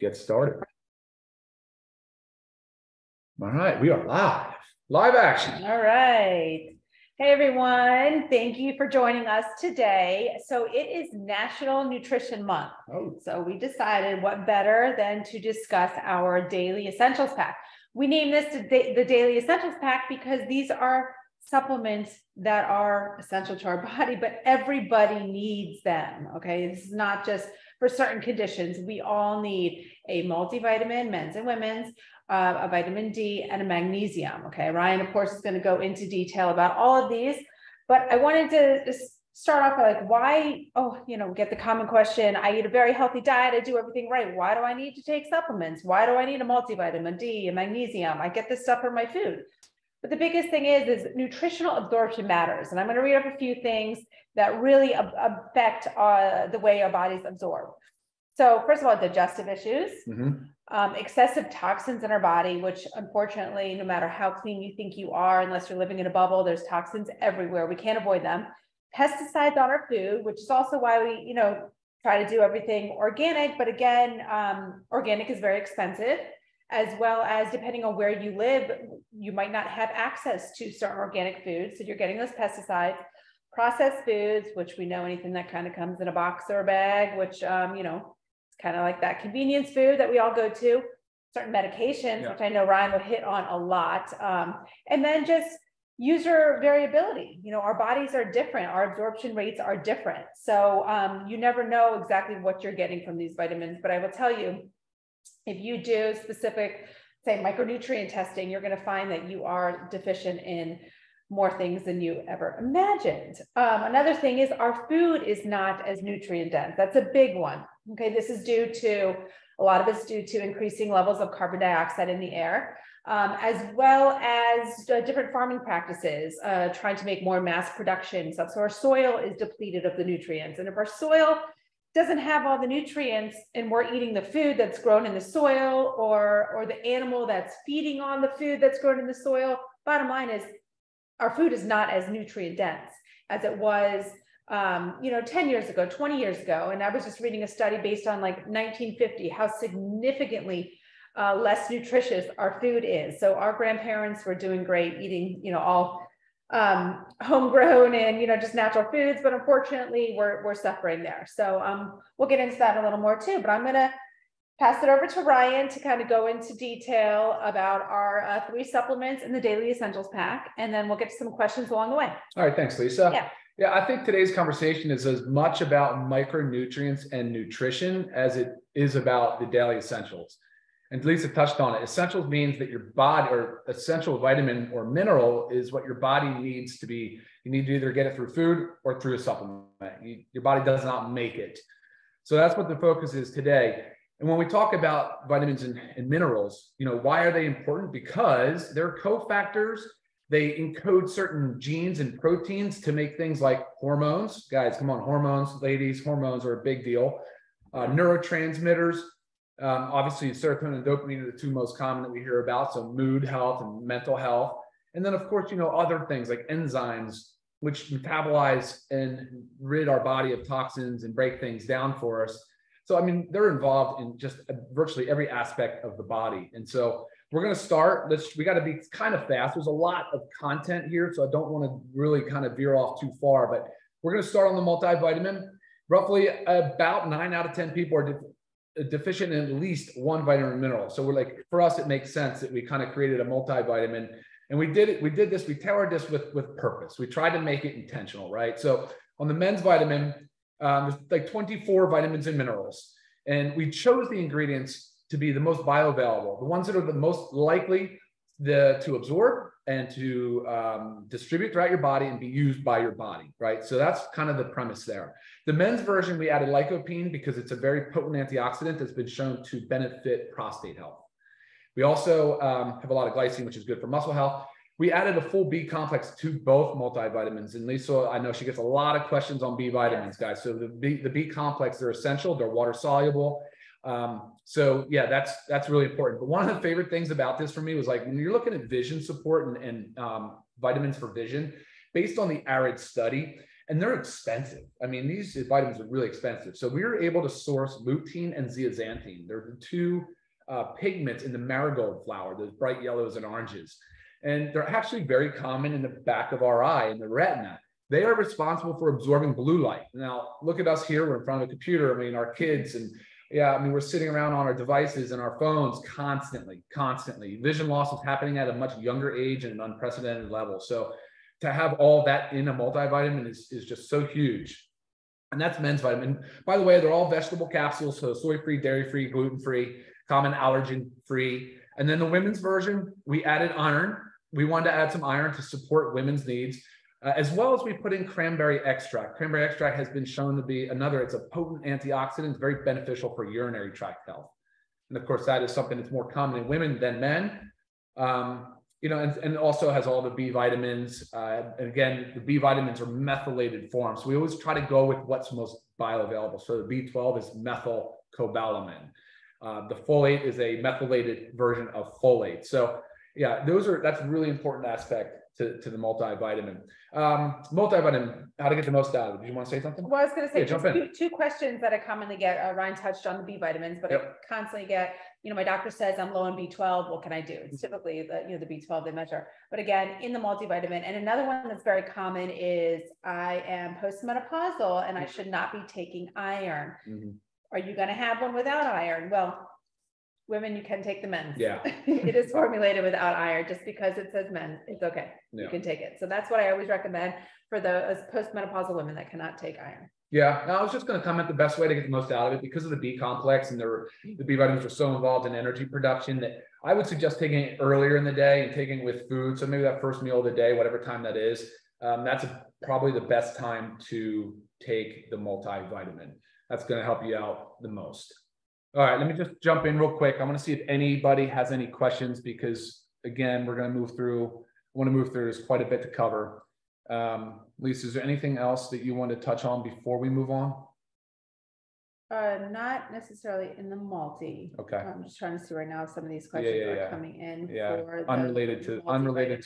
get started. All right, we are live action. All right. Hey, everyone. Thank you for joining us today. So it is National Nutrition Month. Oh. So we decided what better than to discuss our Daily Essentials Pack. We named this the Daily Essentials Pack because these are supplements that are essential to our body, but everybody needs them. Okay. This is not just for certain conditions. We all need a multivitamin, men's and women's, a vitamin D, and a magnesium. Okay. Ryan, of course, is going to go into detail about all of these, but I wanted to just start off by why, get the common question. I eat a very healthy diet. I do everything right. Why do I need to take supplements? Why do I need a multivitamin D, a magnesium? I get this stuff from my food. But the biggest thing is nutritional absorption matters. And I'm going to read up a few things that really affect the way our bodies absorb. So first of all, digestive issues, excessive toxins in our body, which unfortunately, no matter how clean you think you are, unless you're living in a bubble, there's toxins everywhere. We can't avoid them. Pesticides on our food, which is also why we, try to do everything organic. But again, organic is very expensive, as well as depending on where you live, you might not have access to certain organic foods. So you're getting those pesticides, processed foods, which we know anything that kind of comes in a box or a bag, which, it's kind of like that convenience food that we all go to, certain medications, which I know Ryan will hit on a lot. And then just user variability. Our bodies are different. Our absorption rates are different. So you never know exactly what you're getting from these vitamins, but I will tell you, if you do specific, say, micronutrient testing, you're going to find that you are deficient in more things than you ever imagined. Another thing is our food is not as nutrient dense. That's a big one. Okay, this is due to, a lot of it's due to increasing levels of carbon dioxide in the air, as well as different farming practices, trying to make more mass production stuff. So our soil is depleted of the nutrients. And if our soil doesn't have all the nutrients and we're eating the food that's grown in the soil or the animal that's feeding on the food that's grown in the soil, bottom line is our food is not as nutrient dense as it was, 10 years ago, 20 years ago. And I was just reading a study based on like 1950, how significantly less nutritious our food is. So our grandparents were doing great eating, all homegrown and, just natural foods, but unfortunately we're suffering there. So, we'll get into that a little more too, but I'm going to pass it over to Ryan to kind of go into detail about our 3 supplements in the Daily Essentials Pack. And then we'll get to some questions along the way. All right. Thanks, Lisa. Yeah. I think today's conversation is as much about micronutrients and nutrition as it is about the Daily Essentials. And Lisa touched on it. Essentials means that your body, or essential vitamin or mineral, is what your body needs to be. You need to either get it through food or through a supplement. Your body does not make it. So that's what the focus is today. And when we talk about vitamins and minerals, why are they important? Because they're cofactors. They encode certain genes and proteins to make things like hormones. Guys, come on, hormones. Ladies, hormones are a big deal. Neurotransmitters. Obviously, serotonin and dopamine are the 2 most common that we hear about, so mood health and mental health. And then, of course, other things like enzymes, which metabolize and rid our body of toxins and break things down for us. So, they're involved in just virtually every aspect of the body. And so we're going to start. We got to be kind of fast. There's a lot of content here, so I don't want to really kind of veer off too far, but we're going to start on the multivitamin. Roughly about 9 out of 10 people are deficient in at least one vitamin or mineral. So we're like, for us, it makes sense that we kind of created a multivitamin, and we tailored this with purpose. We tried to make it intentional, right? So on the men's vitamin, there's like 24 vitamins and minerals, and we chose the ingredients to be the most bioavailable, the ones that are the most likely to absorb and to distribute throughout your body and be used by your body, right? So that's kind of the premise there. The men's version, we added lycopene because it's a very potent antioxidant that's been shown to benefit prostate health. We also have a lot of glycine, which is good for muscle health. We added a full B complex to both multivitamins. And Lisa, I know she gets a lot of questions on B vitamins, guys. So the B complex, they're essential. They're water soluble. So yeah, that's really important. But one of the favorite things about this for me was like, when you're looking at vision support and vitamins for vision, based on the ARID study, and they're expensive. I mean, these vitamins are really expensive. So we were able to source lutein and zeaxanthin. They're the two pigments in the marigold flower, those bright yellows and oranges. And they're actually very common in the back of our eye, in the retina. They are responsible for absorbing blue light. Now, look at us here, we're in front of a computer, I mean, our kids, and yeah, I mean, we're sitting around on our devices and our phones constantly. Vision loss is happening at a much younger age and an unprecedented level. So to have all that in a multivitamin is just so huge. And that's men's vitamin. By the way, they're all vegetable capsules, so soy-free, dairy-free, gluten-free, common allergen-free. And then the women's version, we added iron. We wanted to add some iron to support women's needs, as well as we put in cranberry extract. Cranberry extract has been shown to be another, it's a potent antioxidant, very beneficial for urinary tract health. And of course, that is something that's more common in women than men. And also has all the B vitamins. And again, the B vitamins are methylated forms. So we always try to go with what's most bioavailable. So the B12 is methylcobalamin. The folate is a methylated version of folate. So yeah, that's a really important aspect to the multivitamin. Multivitamin, how to get the most out of it. Did you want to say something? Well, I was going to say two questions that I commonly get. Ryan touched on the B vitamins, but yep. I constantly get, my doctor says I'm low in B12. What can I do? It's typically the B12 they measure. But again, in the multivitamin. And another one that's very common is I am postmenopausal and I should not be taking iron. Mm-hmm. Are you going to have one without iron? Well, women, you can take the men's. Yeah. It is formulated without iron. Just because it says men, it's okay. Yeah. You can take it. So that's what I always recommend for those postmenopausal women that cannot take iron. Yeah. Now, I was just going to comment the best way to get the most out of it because of the B complex and the B vitamins are so involved in energy production that I would suggest taking it earlier in the day and taking it with food. So maybe that first meal of the day, whatever time that is, that's probably the best time to take the multivitamin. That's going to help you out the most. All right, let me just jump in real quick. I want to see if anybody has any questions because, again, we're going to move through. I want to move through. There's quite a bit to cover. Lisa, is there anything else that you want to touch on before we move on? Not necessarily in the multi. Okay. I'm just trying to see right now if some of these questions are coming in. Yeah. Unrelated to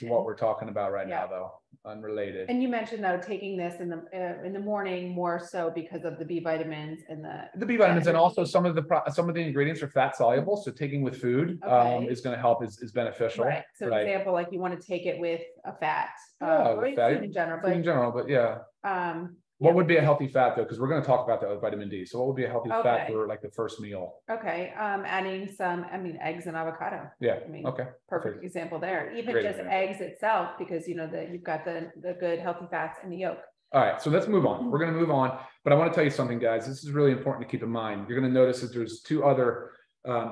what we're talking about right now, though. Unrelated. And you mentioned though taking this in the morning more so because of the B vitamins and the B vitamins and also some of the ingredients are fat soluble. So taking with food is going to help is beneficial. Right. So for example, like you want to take it with a fat. Food in general, but yeah. What would be a healthy fat though? Because we're going to talk about that with vitamin D. So what would be a healthy fat for like the first meal? Okay. Adding some, eggs and avocado. Yeah. Perfect example there. Eggs itself, because you've got the good healthy fats in the yolk. All right. So let's move on. We're going to move on, but I want to tell you something, guys. This is really important to keep in mind. You're going to notice that there's two other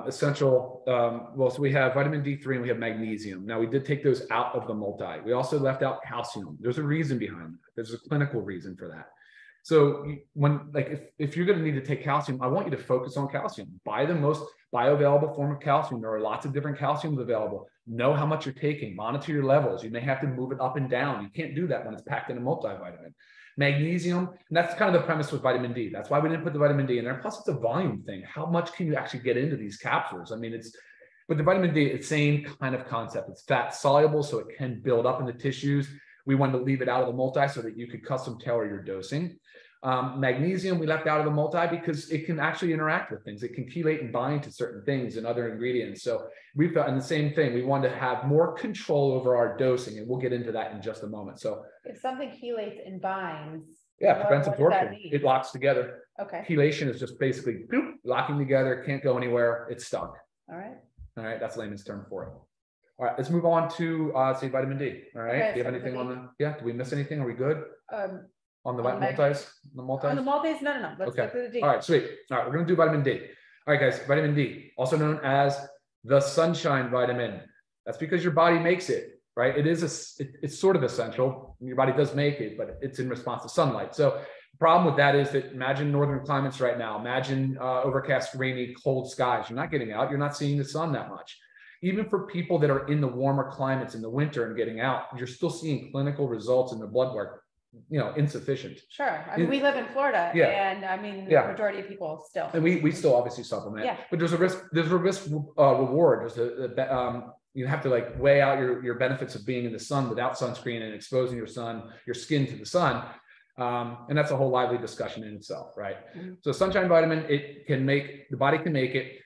essential. So we have vitamin D3 and we have magnesium. Now we did take those out of the multi. We also left out calcium. There's a reason behind that. There's a clinical reason for that. So if you're going to need to take calcium, I want you to focus on calcium. Buy the most bioavailable form of calcium. There are lots of different calciums available. Know how much you're taking, monitor your levels. You may have to move it up and down. You can't do that when it's packed in a multivitamin. Magnesium, and that's kind of the premise with vitamin D. That's why we didn't put the vitamin D in there. Plus it's a volume thing. How much can you actually get into these capsules? But the vitamin D, it's the same kind of concept. It's fat soluble, so it can build up in the tissues. We wanted to leave it out of the multi so that you could custom tailor your dosing. Magnesium we left out of the multi because it can actually interact with things. It can chelate and bind to certain things and other ingredients. So we've gotten the same thing. We wanted to have more control over our dosing, and we'll get into that in just a moment. So if something chelates and binds, prevents absorption. It locks together. Okay. Chelation is just basically locking together. Can't go anywhere. It's stuck. All right. That's layman's term for it. All right, let's move on to vitamin D. All right, do you have anything on the? Yeah, did we miss anything? Are we good? On the multis? No. Let's get to the D. All right, sweet. All right, we're gonna do vitamin D. All right, guys, vitamin D, also known as the sunshine vitamin. That's because your body makes it, right? It's sort of essential. Your body does make it, but it's in response to sunlight. So the problem with that is that imagine northern climates right now. Imagine overcast, rainy, cold skies. You're not getting out. You're not seeing the sun that much. Even for people that are in the warmer climates in the winter and getting out, you're still seeing clinical results in the blood work, insufficient. Sure. We live in Florida and the majority of people still. And we still obviously supplement, but there's a risk reward. You have to weigh out your benefits of being in the sun without sunscreen and exposing your skin to the sun And that's a whole lively discussion in itself, right? Mm-hmm. So sunshine vitamin, it can make, the body can make it.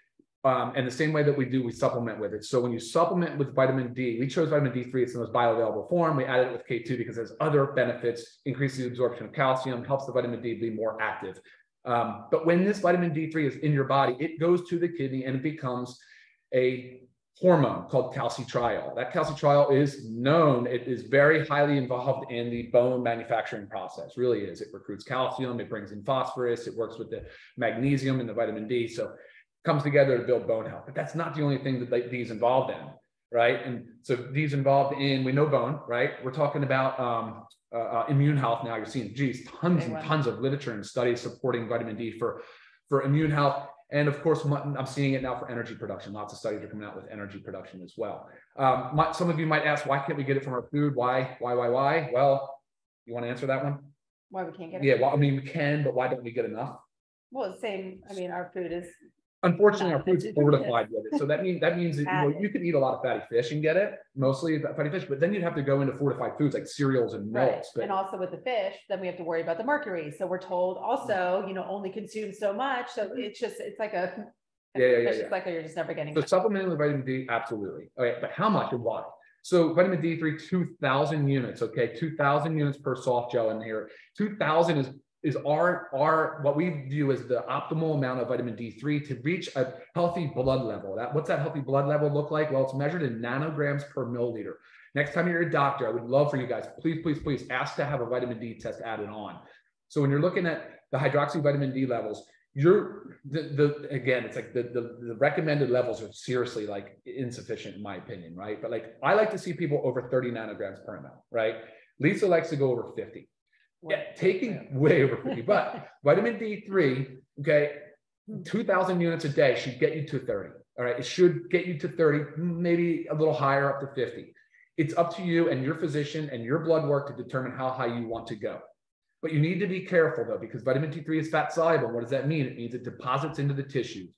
And the same way that we do, we supplement with it. So when you supplement with vitamin D, we chose vitamin D3, it's the most bioavailable form. We added it with K2 because there's other benefits, increases the absorption of calcium, helps the vitamin D be more active. But when this vitamin D3 is in your body, it goes to the kidney and it becomes a hormone called calcitriol. That calcitriol is known. It is very highly involved in the bone manufacturing process, really is. It recruits calcium, it brings in phosphorus, it works with the magnesium and the vitamin D. So it comes together to build bone health. But that's not the only thing that D is involved in, right? And so D is involved in, we know bone, right? We're talking about immune health now. You're seeing, geez, tons and tons of literature and studies supporting vitamin D for immune health. And of course, I'm seeing it now for energy production. Lots of studies are coming out with energy production as well. Some of you might ask, why can't we get it from our food? Why? Well, you want to answer that one? Why we can't get it? Yeah, well, I mean, we can, but why don't we get enough? Well, same. I mean, our food is... Unfortunately, our food's fortified with it. So that means that you could eat a lot of fatty fish and get it, mostly fatty fish, but then you'd have to go into fortified foods like cereals and milks. Right. And also with the fish, then we have to worry about the mercury. So we're told also, only consume so much. So it's like a vicious cycle. You're just never getting. So supplementing with vitamin D, absolutely. Okay, but how much and why? So vitamin D3, 2,000 units. Okay, 2,000 units per soft gel in here. 2,000 is our what we view as the optimal amount of vitamin D3 to reach a healthy blood level. What's that healthy blood level look like? Well, it's measured in nanograms per milliliter. Next time you're a doctor, I would love for you guys, please ask to have a vitamin D test added on. So when you're looking at the hydroxy vitamin D levels, again, it's like the recommended levels are seriously like insufficient in my opinion, right? But like, I like to see people over 30 nanograms per ml, right? Lisa likes to go over 50. Yeah, taking way over 50, but vitamin D3, okay, 2,000 units a day should get you to 30. All right, it should get you to 30, maybe a little higher, up to 50. It's up to you and your physician and your blood work to determine how high you want to go. But you need to be careful though, because vitamin D3 is fat soluble. What does that mean? It means it deposits into the tissues.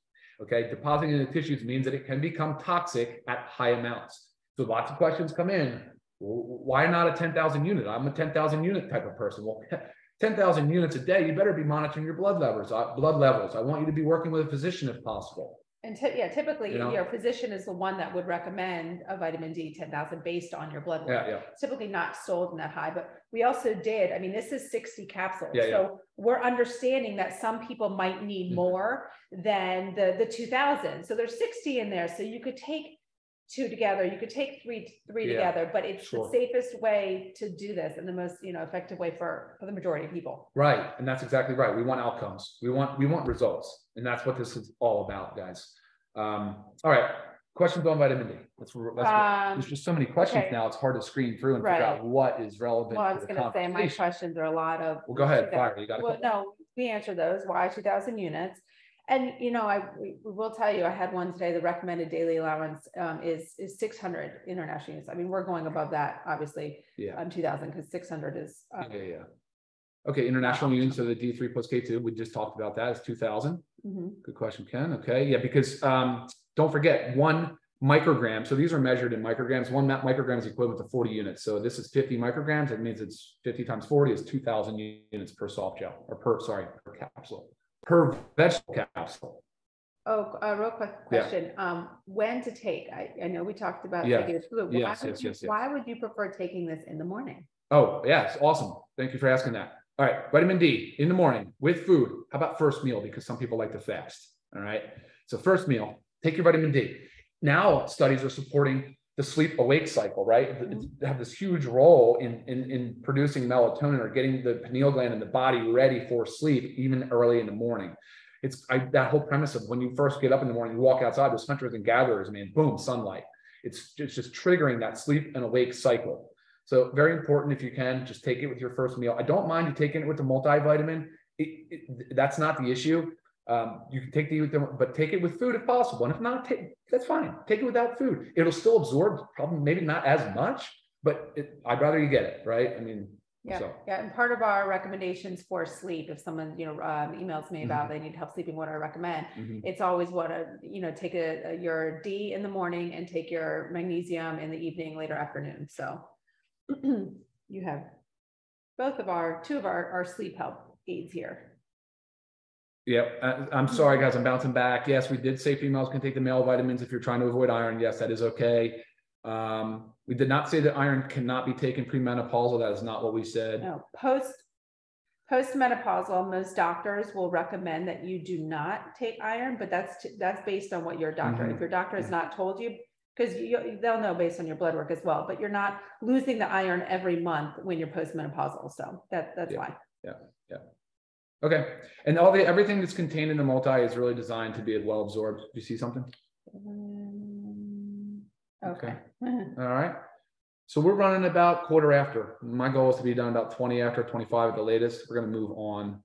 Okay, depositing in the tissues means that it can become toxic at high amounts. So lots of questions come in. Why not a 10,000 unit? I'm a 10,000 unit type of person. Well, 10,000 units a day, you better be monitoring your blood levels. I want you to be working with a physician if possible. And typically your physician is the one that would recommend a vitamin D 10,000 based on your blood work. Yeah, yeah. It's typically not sold in that high, but we also did, I mean, this is 60 capsules. Yeah, so we're understanding that some people might need more than the 2,000. So there's 60 in there. So you could take two together, you could take three together, but it's the safest way to do this and the most effective way for the majority of people. Right, and that's exactly right. We want outcomes, we want results, and that's what this is all about, guys. All right, questions on vitamin D. There's just so many questions now, it's hard to screen through and figure out what is relevant. Well, I was gonna say my questions are a lot of- Well, go ahead, fire, you got it. Well, no, we answer those, why 2,000 units? And, we will tell you, I had one today, the recommended daily allowance is 600 international units. I mean, we're going above that, obviously, 2,000, because 600 is. Okay, international units, so the D3 plus K2, we just talked about that, is 2,000. Mm-hmm. Good question, Ken. Okay, yeah, because don't forget, 1 microgram, so these are measured in micrograms. 1 microgram is equivalent to 40 units. So this is 50 micrograms. It means it's 50 times 40 is 2,000 units per soft gel, or per capsule. Per vegetable capsule. Oh, a real quick question. When to take? I know we talked about taking this fluid. Why would you prefer taking this in the morning? Oh, yes. Awesome. Thank you for asking that. All right. Vitamin D in the morning with food. How about first meal? Because some people like to fast. All right. So first meal, take your vitamin D. Now studies are supporting the sleep-awake cycle, right? Mm-hmm. Have this huge role in producing melatonin or getting the pineal gland in the body ready for sleep, even early in the morning. That whole premise of when you first get up in the morning, you walk outside, there's hunters and gatherers, man, boom, sunlight. It's just triggering that sleep and awake cycle. So very important if you can, just take it with your first meal. I don't mind you taking it with the multivitamin. That's not the issue. You can take but take it with food if possible. And if not, that's fine. Take it without food. It'll still absorb, probably maybe not as much, but I'd rather you get it, right? I mean, and part of our recommendations for sleep, if someone, emails me about they need help sleeping, what I recommend, it's always take your D in the morning and take your magnesium in the evening, later afternoon. So you have two of our sleep help aids here. Yep. I'm sorry, guys. I'm bouncing back. Yes, we did say females can take the male vitamins if you're trying to avoid iron. Yes, that is okay. We did not say that iron cannot be taken premenopausal. That is not what we said. No, postmenopausal, most doctors will recommend that you do not take iron, but that's based on what your doctor, if your doctor has not told you, because they'll know based on your blood work as well, but you're not losing the iron every month when you're postmenopausal. So that's why. Yeah. Yeah. Okay. And everything that's contained in the multi is really designed to be well absorbed. Do you see something? Okay. All right. So we're running about quarter after. My goal is to be done about 20 after, 25 at the latest. We're going to move on.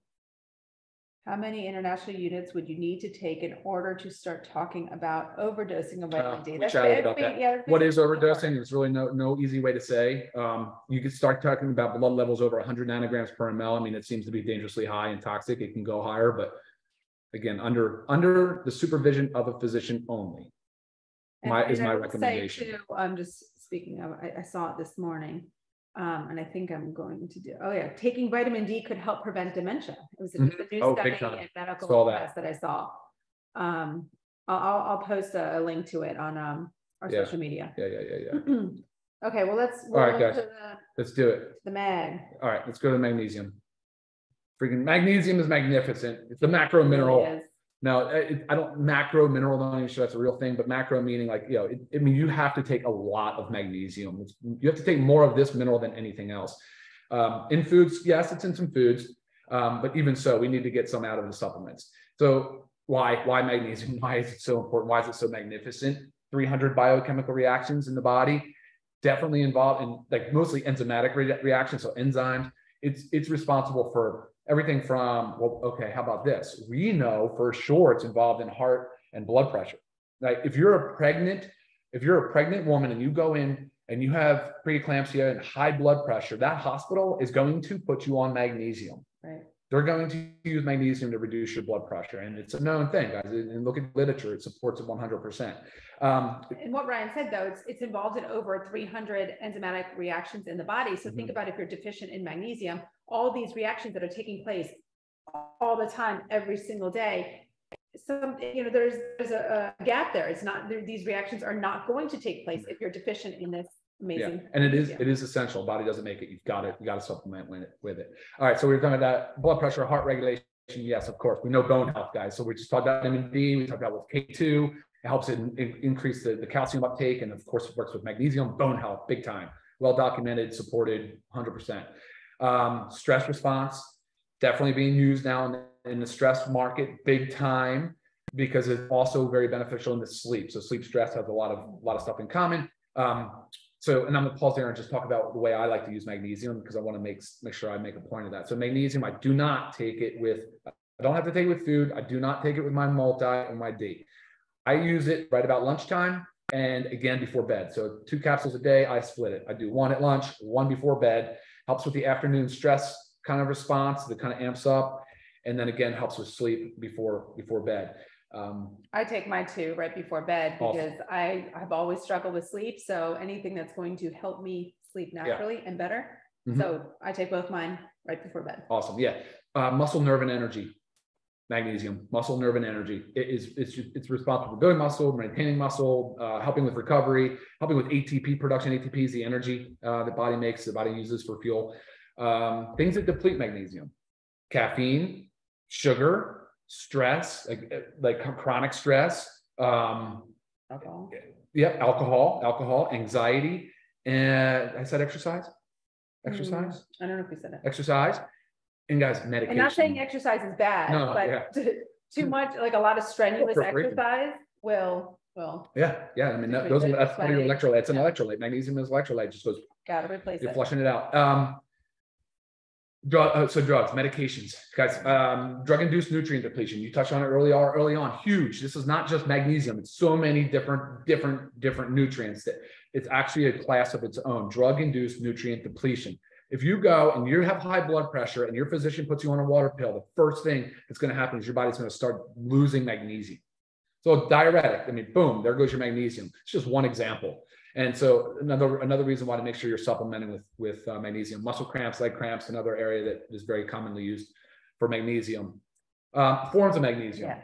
How many international units would you need to take in order to start talking about overdosing of vitamin D? That's about that. Yeah, what is overdosing? There's really no easy way to say. You could start talking about blood levels over 100 nanograms per ml. I mean, it seems to be dangerously high and toxic. It can go higher, but again, under the supervision of a physician only. Is my recommendation. Too, I'm just speaking of, I saw it this morning, and I think I'm going to do. Oh yeah, taking vitamin D could help prevent dementia. It was a new study in medical class that I saw. I'll post a link to it on our social media. Yeah. Okay, well let's let's do it. The mag. All right, let's go to magnesium. Freaking magnesium is magnificent. It's the macro mineral. It is. Now, don't even sure that's a real thing, but macro meaning like, you have to take a lot of magnesium. You have to take more of this mineral than anything else. In foods, yes, it's in some foods, but even so, we need to get some out of the supplements. So why magnesium? Why is it so important? Why is it so magnificent? 300 biochemical reactions in the body, definitely involved in like mostly enzymatic reactions, so enzymes. It's responsible for everything from, how about this? We know for sure it's involved in heart and blood pressure. Like if you're a pregnant woman and you go in and you have preeclampsia and high blood pressure, that hospital is going to put you on magnesium. Right. They're going to use magnesium to reduce your blood pressure. And it's a known thing, guys. And look at literature, it supports it 100%. And what Ryan said, though, it's involved in over 300 enzymatic reactions in the body. So think about if you're deficient in magnesium, all these reactions that are taking place all the time, every single day. There's a gap there. It's not, these reactions are not going to take place if you're deficient in this amazing. Yeah. And it is essential. Body doesn't make it. You got to supplement with it. All right. So we were talking about blood pressure, heart regulation. Yes, of course. We know bone health, guys. So we just talked about vitamin D. We talked about with K2. It helps increase the calcium uptake. And of course it works with magnesium, bone health, big time. Well-documented, supported 100%. Stress response, definitely being used now in the stress market big time, because it's also very beneficial in the sleep. So sleep stress has a lot of stuff in common. And I'm gonna pause there and just talk about the way I like to use magnesium, because I want to make sure I make a point of that. So magnesium, I don't have to take it with food. I do not take it with my multi or my D. I use it right about lunchtime and again before bed. So 2 capsules a day, I split it. I do 1 at lunch, 1 before bed. Helps with the afternoon stress kind of response that kind of amps up. And then again, helps with sleep before bed. I take my 2 right before bed because I've always struggled with sleep. So anything that's going to help me sleep naturally and better. So I take both mine right before bed. Awesome. Yeah. Muscle, nerve, and energy. Magnesium, muscle, nerve, and energy. It's responsible for building muscle, maintaining muscle, helping with recovery, helping with ATP production. ATP is the energy the body makes, the body uses for fuel. Things that deplete magnesium: caffeine, sugar, stress, like chronic stress, alcohol. Yep, alcohol, anxiety, and I said exercise. I don't know if we said it. Exercise. And guys, medication. And not saying exercise is bad, too much, like a lot of strenuous exercise will. Yeah. I mean, that's one of your electrolytes. It's an electrolyte. Magnesium is electrolyte. Just goes. Gotta replace it. You're flushing it out. Drugs, medications, guys. Drug-induced nutrient depletion. You touched on it early on. Huge. This is not just magnesium. It's so many different nutrients that it's actually a class of its own. Drug-induced nutrient depletion. If you go and you have high blood pressure and your physician puts you on a water pill, the first thing that's going to happen is your body's going to start losing magnesium. So diuretic, boom, there goes your magnesium. It's just one example. And so another reason why to make sure you're supplementing with magnesium. Muscle cramps, leg cramps, another area that is very commonly used for magnesium. Forms of magnesium. Yeah.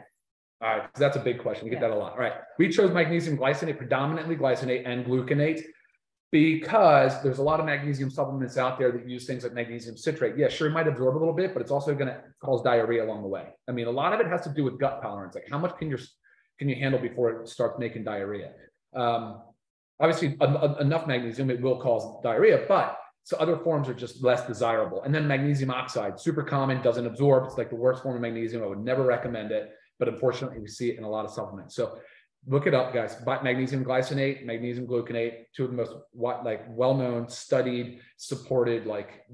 All right, so that's a big question. We get that a lot. All right, we chose magnesium glycinate, predominantly glycinate and gluconate, because there's a lot of magnesium supplements out there that use things like magnesium citrate. Yeah, sure, it might absorb a little bit, but it's also going to cause diarrhea along the way. I mean, a lot of it has to do with gut tolerance. Like, how much can you handle before it starts making diarrhea? Obviously, enough magnesium, it will cause diarrhea, but so other forms are just less desirable. And then magnesium oxide, super common, doesn't absorb. It's like the worst form of magnesium. I would never recommend it, but unfortunately, we see it in a lot of supplements. So look it up, guys. Magnesium glycinate, magnesium gluconate, two of the most well-known, studied, supported,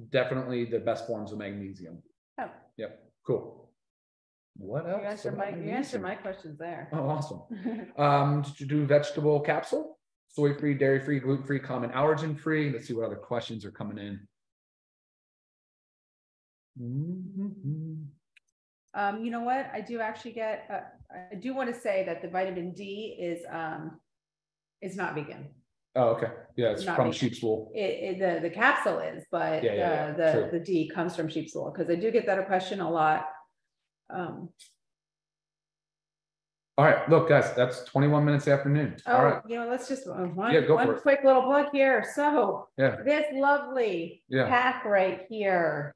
definitely the best forms of magnesium. Oh. Yep. Cool. What else? You answered my questions there. Oh, awesome. Did you do vegetable capsule? Soy-free, dairy-free, gluten-free, common allergen-free. Let's see what other questions are coming in. You know what? I do actually get, I do want to say that the vitamin D is not vegan. Oh, okay. Yeah, it's from sheep's wool. The capsule is, but the D comes from sheep's wool, because I do get that question a lot. All right, look, guys, that's 21 minutes afternoon. Oh, all right. You know, let's just one quick little plug here. So this lovely pack right here.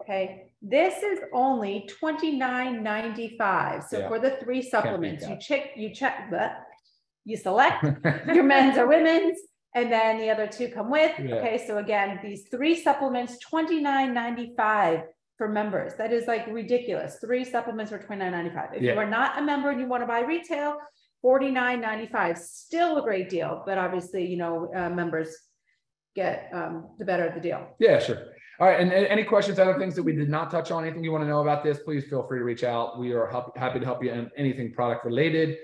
Okay. This is only $29.95. So for the three supplements, you select your men's or women's, and then the other two come with. Yeah. Okay. So again, these three supplements, $29.95. for members. That is like ridiculous. Three supplements for $29.95. If you are not a member and you want to buy retail, $49.95, still a great deal, but obviously, members get the better of the deal. Yeah, sure. All right. And any questions, other things that we did not touch on, anything you want to know about this, please feel free to reach out. We are happy to help you in anything product related.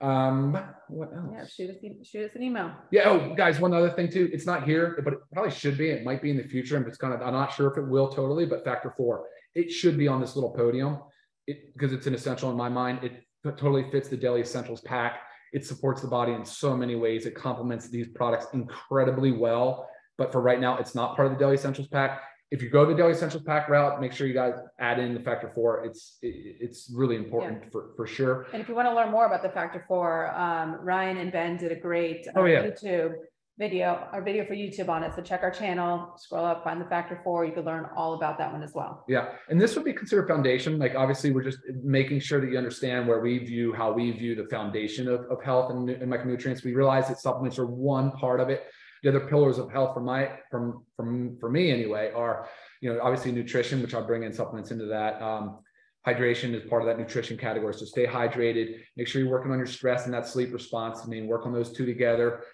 What else? Yeah, shoot us an email. Yeah. Oh, guys, one other thing too. It's not here, but it probably should be. It might be in the future, and it's kind of, I'm not sure if it will totally, but Factor 4, it should be on this little podium, because it's an essential in my mind. It totally fits the Daily Essentials pack. It supports the body in so many ways. It complements these products incredibly well. But for right now, it's not part of the Daily Essentials pack. If you go to the Daily Essentials pack route, make sure you guys add in the Factor 4. It's really important for sure. And if you want to learn more about the Factor 4, Ryan and Ben did a great YouTube video for YouTube on it. So check our channel, scroll up, find the Factor 4. You could learn all about that one as well. Yeah. And this would be considered foundation. Like, obviously, we're just making sure that you understand how we view the foundation of health and micronutrients. We realize that supplements are one part of it. The other pillars of health for me anyway are, obviously nutrition, which I'll bring in supplements into that. Hydration is part of that nutrition category. So stay hydrated, make sure you're working on your stress and that sleep response. I mean, work on those two together.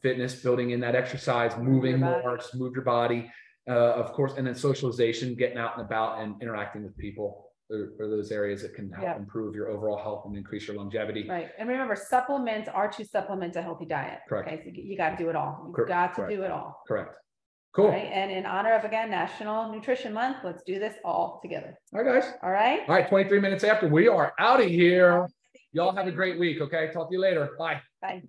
Fitness, building in that exercise, moving more, move your body, of course, and then socialization, getting out and about and interacting with people. Or those areas that can help improve your overall health and increase your longevity. Right. And remember, supplements are to supplement a healthy diet. Correct. Okay? So you got to do it all. You've got to do it all. Correct. Cool. Right? And in honor of, again, National Nutrition Month, let's do this all together. All right, guys. All right. All right. 23 minutes after, we are out of here. Y'all have a great week. Okay. Talk to you later. Bye. Bye.